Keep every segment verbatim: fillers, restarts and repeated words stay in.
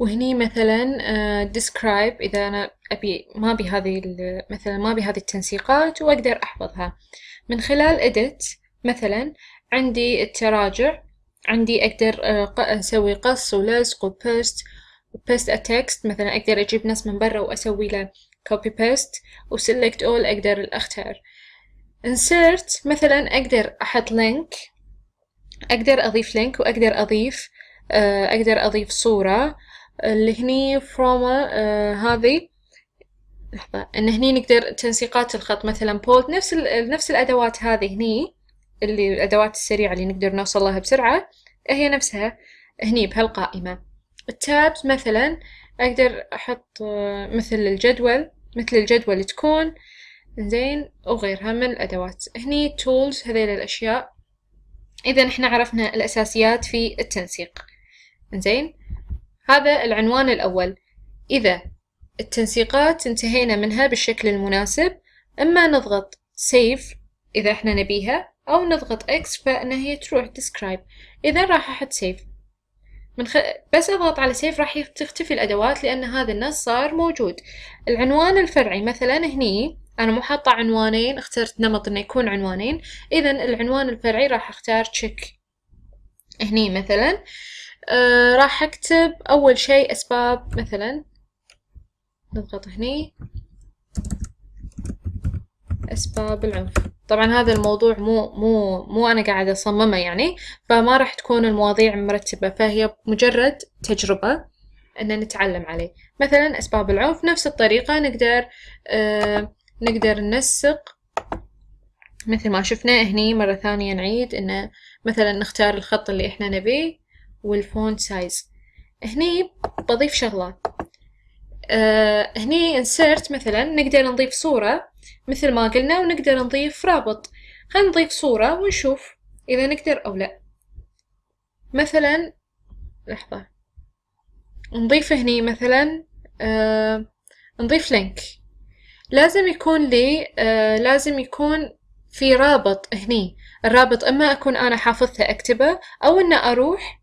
وهني مثلا uh, describe إذا أنا أبي ما أبي هذه مثلا ما أبي هذه التنسيقات وأقدر أحفظها من خلال edit. مثلا عندي التراجع، عندي أقدر أسوي قص ولزق وبيست وبيست التكست. مثلا أقدر أجيب نص من برا وأسوي له copy paste وselect all، أقدر أختار insert. مثلا أقدر أحط لينك، أقدر أضيف لينك، وأقدر أضيف أقدر أضيف صورة اللي هني from هذه. لحظة، إن هني نقدر تنسيقات الخط مثلا bold، نفس نفس الأدوات هذه هني اللي الأدوات السريعة اللي نقدر نوصل لها بسرعة هي نفسها هني بهالقائمة. التابز مثلا أقدر أحط مثل الجدول مثل الجدول تكون زين وغيرها من الأدوات هني tools. هذيل الأشياء. إذا إحنا عرفنا الأساسيات في التنسيق. زين، هذا العنوان الأول. إذا التنسيقات انتهينا منها بالشكل المناسب، إما نضغط save إذا إحنا نبيها، أو نضغط X فإنها هي تروح describe. إذا راح أحط save، من خ... بس أضغط على save راح تختفي الأدوات لأن هذا النص صار موجود. العنوان الفرعي مثلا هني أنا مو حاطة عنوانين، اخترت نمط إنه يكون عنوانين. إذا العنوان الفرعي راح أختار check هني مثلا. آه راح أكتب أول شيء أسباب، مثلا نضغط هني أسباب العنف. طبعا هذا الموضوع مو مو مو أنا قاعدة أصممه يعني، فما راح تكون المواضيع مرتبة، فهي مجرد تجربة أن نتعلم عليه. مثلا أسباب العنف، نفس الطريقة نقدر آه نقدر ننسق مثل ما شفنا هني. مرة ثانية نعيد إنه مثلا نختار الخط اللي إحنا نبيه والفونت سايز. هني بضيف شغلات. أه هني insert مثلا نقدر نضيف صورة مثل ما قلنا، ونقدر نضيف رابط. خلينا نضيف صورة ونشوف إذا نقدر أو لا. مثلا لحظة نضيف هني مثلا أه نضيف لينك. لازم يكون لي أه لازم يكون في رابط هني. الرابط إما أكون أنا حافظته أكتبه، أو إن أروح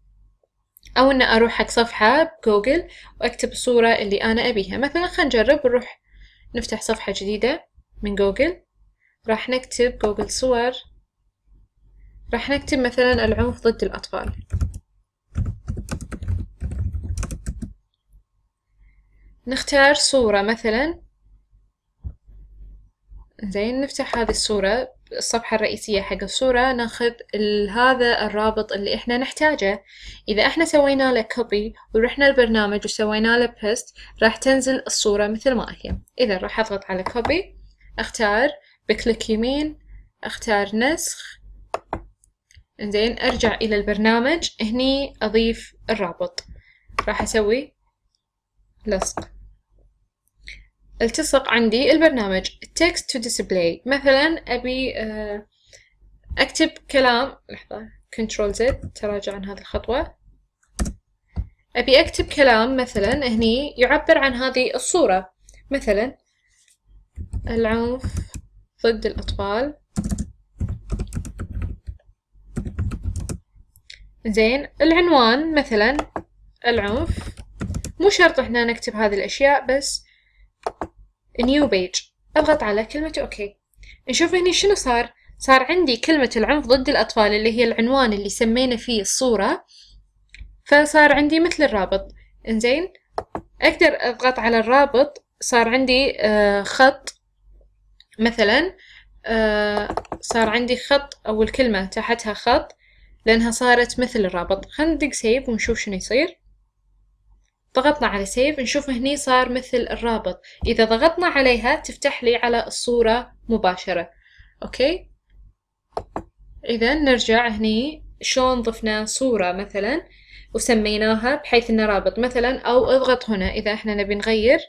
أو إن أروح حق صفحة بجوجل وأكتب الصورة اللي أنا أبيها. مثلا خلينا نجرب نروح نفتح صفحة جديدة من جوجل. راح نكتب جوجل صور، راح نكتب مثلا العنف ضد الأطفال. نختار صورة مثلا. زين، نفتح هذه الصورة، الصفحة الرئيسية حق الصورة، ناخذ هذا الرابط اللي احنا نحتاجه. اذا احنا سوينا له كوبي ورحنا البرنامج وسوينا له بيست راح تنزل الصورة مثل ما هي. اذا راح اضغط على كوبي، اختار بكليك يمين، اختار نسخ. انزين، ارجع الى البرنامج، هني اضيف الرابط، راح اسوي لصق. التصق عندي البرنامج. text to display مثلا أبي أكتب كلام. لحظة control Z تراجع عن هذه الخطوة. أبي أكتب كلام مثلا هني يعبر عن هذه الصورة، مثلا العنف ضد الأطفال. زين، العنوان مثلا العنف. مو شرط إحنا نكتب هذه الأشياء، بس new page. أضغط على كلمة أوكي. نشوف هني شنو صار. صار عندي كلمة العنف ضد الأطفال اللي هي العنوان اللي سمينا فيه الصورة، فصار عندي مثل الرابط. إنزين، أقدر أضغط على الرابط، صار عندي آه خط مثلا. آه صار عندي خط أو الكلمة تحتها خط لأنها صارت مثل الرابط. خلينا ندق سيف ونشوف شنو يصير. ضغطنا على سيف، نشوف هني صار مثل الرابط. إذا ضغطنا عليها تفتح لي على الصورة مباشرة. أوكي، إذا نرجع هني شلون ضفنا صورة مثلا وسميناها بحيث إنه رابط مثلا. أو اضغط هنا إذا إحنا نبي نغير،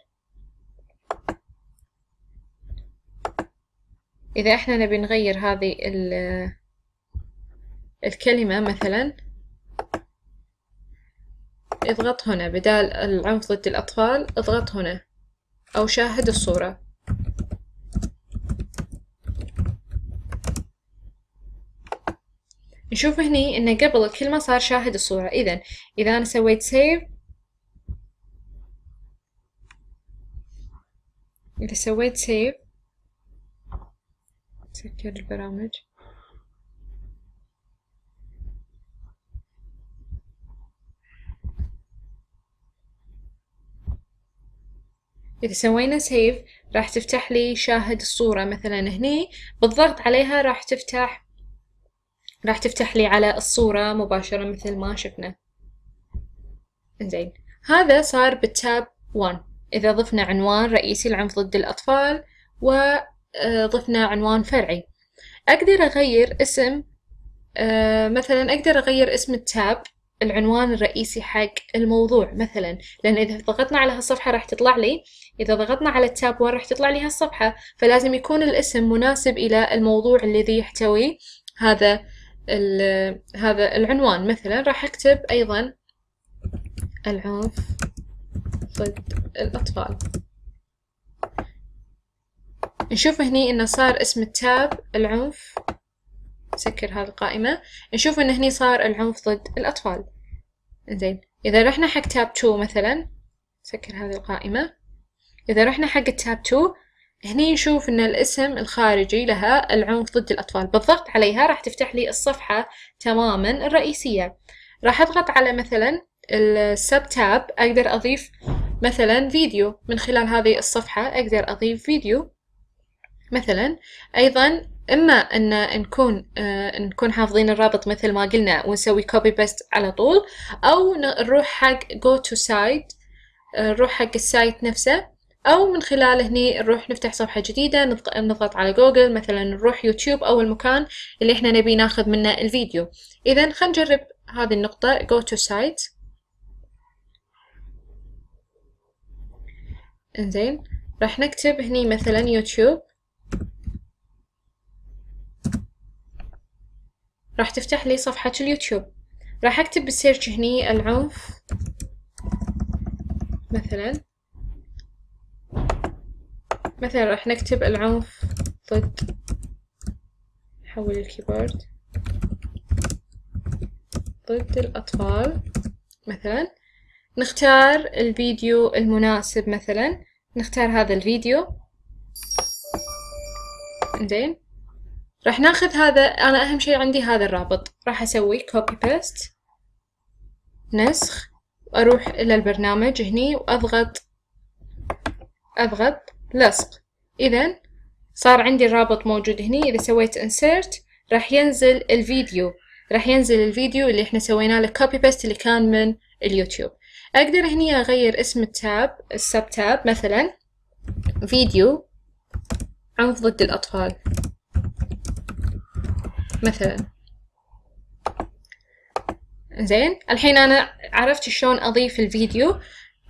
إذا إحنا نبي نغير هذه الكلمة مثلا. اضغط هنا بدال العنف ضد الأطفال، اضغط هنا أو شاهد الصورة. نشوف هني إن قبل الكلمة صار شاهد الصورة. إذا إذا أنا سويت سيف إذا سويت سيف سكر البرامج. إذا سوينا سيف راح تفتح لي شاهد الصورة مثلا هني، بالضغط عليها راح تفتح راح تفتح لي على الصورة مباشرة مثل ما شفنا. إنزين هذا صار بالتاب واحد. إذا ضفنا عنوان رئيسي للعنف ضد الأطفال وضفنا عنوان فرعي، أقدر أغير اسم، مثلا أقدر أغير اسم التاب العنوان الرئيسي حق الموضوع مثلا، لأن إذا ضغطنا على هالصفحة راح تطلع لي، إذا ضغطنا على التاب واحد راح تطلع لي هالصفحة، فلازم يكون الاسم مناسب إلى الموضوع الذي يحتوي هذا هذا العنوان. مثلا راح أكتب أيضا العنف ضد الأطفال. نشوف هني إنه صار اسم التاب العنف، نسكر هذه القائمة، نشوف إن هني صار العنف ضد الأطفال. إنزين إذا رحنا حق تاب اثنين مثلا، نسكر هذه القائمة، إذا رحنا حق التاب اثنين هني نشوف إن الاسم الخارجي لها العنف ضد الأطفال، بالضغط عليها راح تفتح لي الصفحة تماما الرئيسية. راح أضغط على مثلا السب تاب، أقدر أضيف مثلا فيديو، من خلال هذه الصفحة أقدر أضيف فيديو مثلا. أيضا إما أن نكون آه نكون حافظين الرابط مثل ما قلنا ونسوي كوبي بيست على طول، أو نروح حق جو تو سايت، نروح حق السايت نفسه، أو من خلال هني نروح نفتح صفحة جديدة، نضغط على جوجل مثلا، نروح يوتيوب أو المكان اللي إحنا نبي ناخذ منه الفيديو. إذا خلينا نجرب هذه النقطة جو تو سايت. إنزين راح نكتب هني مثلا يوتيوب، راح تفتح لي صفحة اليوتيوب. راح أكتب بالسيرش هني العنف مثلا، مثلا راح نكتب العنف ضد، نحول الكيبورد، ضد الأطفال مثلا، نختار الفيديو المناسب مثلا، نختار هذا الفيديو. إنزين راح ناخذ هذا، أنا أهم شي عندي هذا الرابط، راح أسوي كوبي بيست، نسخ، وأروح إلى البرنامج هني وأضغط أضغط لصق. إذا صار عندي الرابط موجود هني. إذا سويت انسيرت راح ينزل الفيديو، راح ينزل الفيديو اللي إحنا سوينا له كوبي بيست اللي كان من اليوتيوب. أقدر هني أغير اسم التاب السب تاب مثلا فيديو عنف ضد الأطفال مثلا. زين الحين أنا عرفت شلون أضيف الفيديو.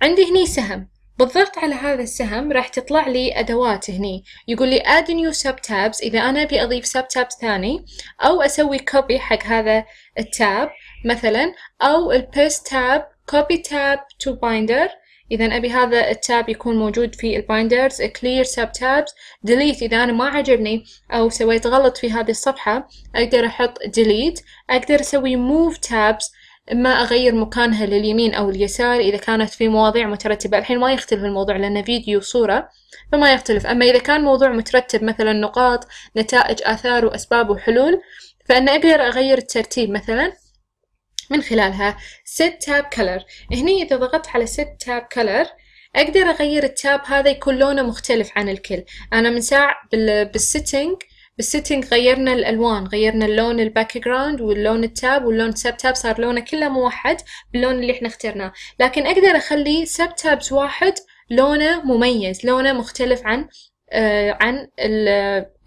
عندي هني سهم، بالضغط على هذا السهم راح تطلع لي أدوات هني، يقول لي add new subtabs إذا أنا أبي أضيف subtab ثاني، أو أسوي copy حق هذا التاب مثلا، أو ال paste tab copy tab to binder إذا أبي هذا التاب يكون موجود في البايندرز، clear subtabs، delete إذا أنا ما عجبني أو سويت غلط في هذه الصفحة أقدر أحط delete، أقدر أسوي move tabs إما أغير مكانها لليمين أو اليسار إذا كانت في مواضيع مترتبة. الحين ما يختلف الموضوع لأنه فيديو وصورة فما يختلف، أما إذا كان موضوع مترتب مثلا نقاط، نتائج، آثار وأسباب وحلول، فأنا أقدر أغير الترتيب مثلا من خلالها. set tab color هني إذا ضغطت على set tab color أقدر أغير التاب هذا يكون لونه مختلف عن الكل. أنا من ساعة بالسيتنج بالسيتنج غيرنا الألوان، غيرنا اللون الباك جراوند واللون التاب واللون سب تاب، صار لونه كله موحد باللون اللي احنا اخترناه، لكن أقدر أخلي سب تابز واحد لونه مميز، لونه مختلف عن آه عن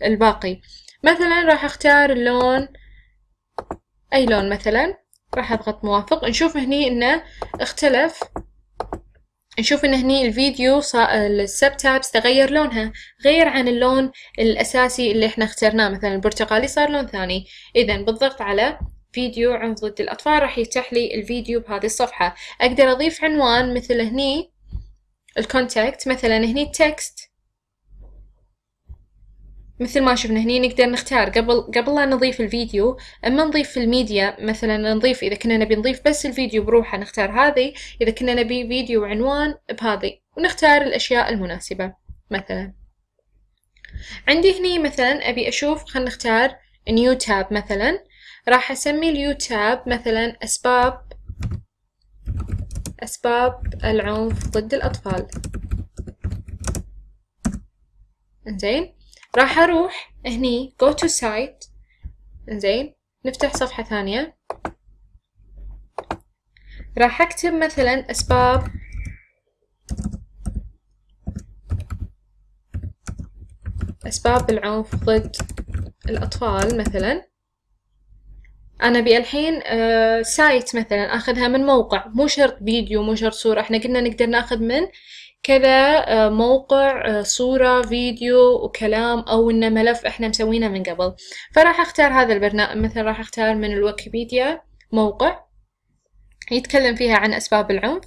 الباقي. مثلا راح أختار اللون، أي لون مثلا، راح أضغط موافق، نشوف هني إنه اختلف، نشوف إن هني الفيديو السب تابس تغير لونها غير عن اللون الأساسي اللي إحنا اخترناه، مثلا البرتقالي صار لون ثاني. إذا بالضغط على فيديو عنف ضد الأطفال راح يفتح لي الفيديو بهذه الصفحة. أقدر أضيف عنوان مثل هني الكونتاكت مثلا، هني التكست مثل ما شفنا هني، نقدر نختار قبل قبل لا نضيف الفيديو، اما نضيف في الميديا مثلا، نضيف اذا كنا نبي نضيف بس الفيديو بروحه نختار هذه، اذا كنا نبي فيديو وعنوان بهذه، ونختار الاشياء المناسبة مثلا. عندي هني مثلا أبي أشوف، خلنا نختار نيو تاب مثلا. راح أسمي اليو تاب مثلا أسباب أسباب العنف ضد الأطفال. إنزين راح أروح هني go to site. إنزين نفتح صفحة ثانية. راح أكتب مثلا أسباب أسباب العنف ضد الأطفال مثلا. أنا بالحين آه سايت مثلا أخذها من موقع، مو شرط فيديو مو شرط صورة، احنا قلنا نقدر ناخذ من كذا آه موقع آه صورة فيديو وكلام أو إنه ملف احنا مسوينه من قبل. فراح أختار هذا البرنامج مثلا، راح أختار من الويكيبيديا موقع يتكلم فيها عن أسباب العنف.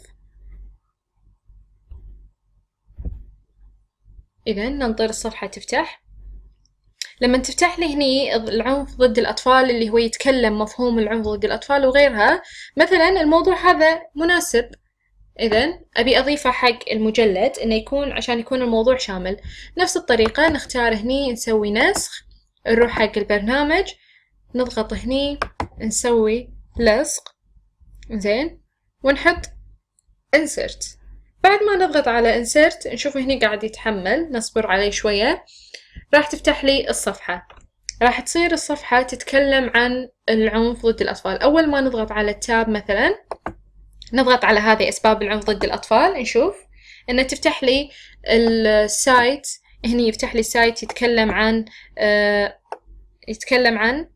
إذا ننطر الصفحة تفتح. لما تفتح لي هني العنف ضد الأطفال اللي هو يتكلم مفهوم العنف ضد الأطفال وغيرها، مثلا الموضوع هذا مناسب، إذا أبي أضيفه حق المجلد إنه يكون عشان يكون الموضوع شامل. نفس الطريقة نختار هني نسوي نسخ، نروح حق البرنامج نضغط هني نسوي لصق، زين، ونحط insert. بعد ما نضغط على insert نشوف هني قاعد يتحمل، نصبر عليه شوية. راح تفتح لي الصفحة، راح تصير الصفحة تتكلم عن العنف ضد الأطفال. أول ما نضغط على التاب مثلا، نضغط على هذه أسباب العنف ضد الأطفال، نشوف إنه تفتح لي السايت. هني يفتح لي سايت يتكلم عن آه يتكلم عن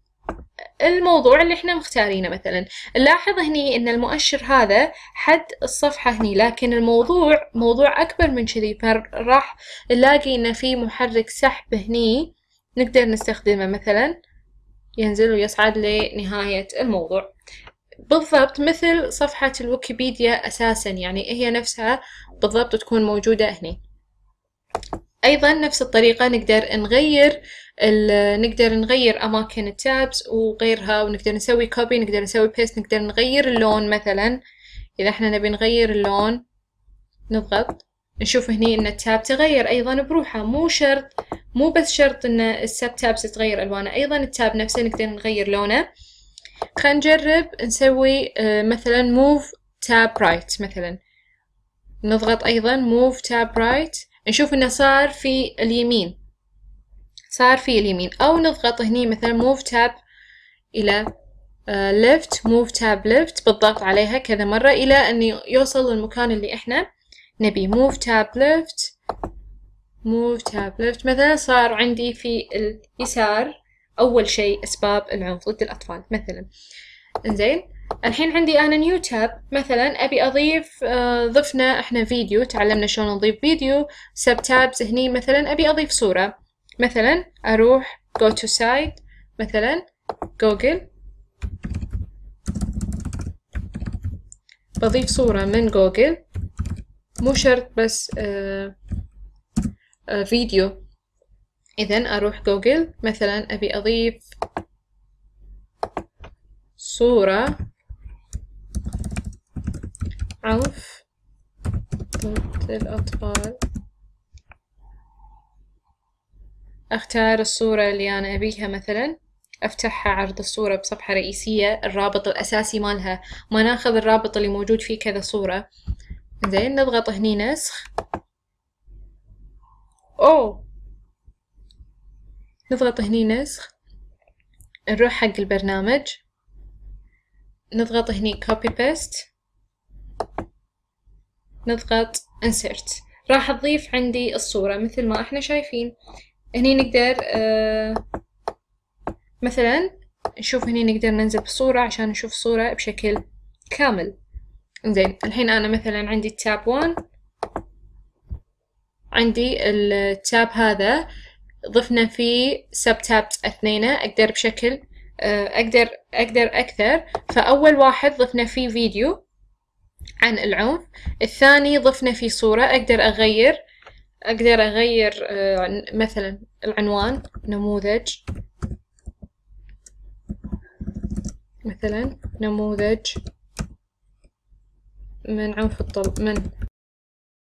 الموضوع اللي احنا مختارينه مثلا. نلاحظ هني ان المؤشر هذا حد الصفحة هني، لكن الموضوع موضوع اكبر من كذي، فراح نلاقي ان في محرك سحب هني نقدر نستخدمه مثلا ينزل ويصعد لنهاية الموضوع، بالضبط مثل صفحة الويكيبيديا اساسا، يعني هي نفسها بالضبط تكون موجودة هني. ايضا نفس الطريقة نقدر نغير نقدر نغير أماكن التابز وغيرها، ونقدر نسوي كوبي، نقدر نسوي بيست، نقدر نغير اللون مثلا. إذا احنا نبي نغير اللون نضغط نشوف هني إن التاب تغير أيضا بروحه، مو شرط مو بس شرط إن السب تابز تتغير ألوانه، أيضا التاب نفسه نقدر نغير لونه. خلينا نجرب نسوي مثلا موف تاب رايت مثلا، نضغط أيضا موف تاب رايت، نشوف إنه صار في اليمين صار في اليمين. أو نضغط هني مثلا move tab إلى left، move tab left، بالضغط عليها كذا مرة إلى أن يوصل للمكان اللي إحنا نبي. move tab left move tab left مثلا صار عندي في اليسار أول شيء أسباب العنف ضد الأطفال مثلا. إنزين الحين عندي أنا نيو تاب مثلا أبي أضيف آه ضفنا إحنا فيديو، تعلمنا شلون نضيف فيديو. سب تابز هني مثلا أبي أضيف صورة مثلا، أروح go to site مثلا جوجل، بضيف صورة من جوجل، مو شرط بس آآ آآ فيديو. إذن أروح جوجل مثلا أبي أضيف صورة عنف ضد الأطفال، اختار الصورة اللي انا ابيها مثلا، افتحها عرض الصورة بصفحة رئيسية، الرابط الاساسي مالها، ما ناخذ الرابط اللي موجود فيه كذا صورة. زين نضغط هني نسخ، اوه نضغط هني نسخ، نروح حق البرنامج نضغط هني copy paste، نضغط insert. راح اضيف عندي الصورة مثل ما احنا شايفين هني. نقدر آه مثلا نشوف هني نقدر ننزل بصورة عشان نشوف صورة بشكل كامل. زين الحين أنا مثلا عندي التاب واحد، عندي التاب هذا ضفنا فيه سب تابز اثنين، أقدر بشكل آه أقدر أقدر أكثر. فأول واحد ضفنا فيه فيديو عن العنف، الثاني ضفنا فيه صورة، أقدر أغير أقدر أغير مثلا العنوان نموذج مثلا نموذج من عنف الطل من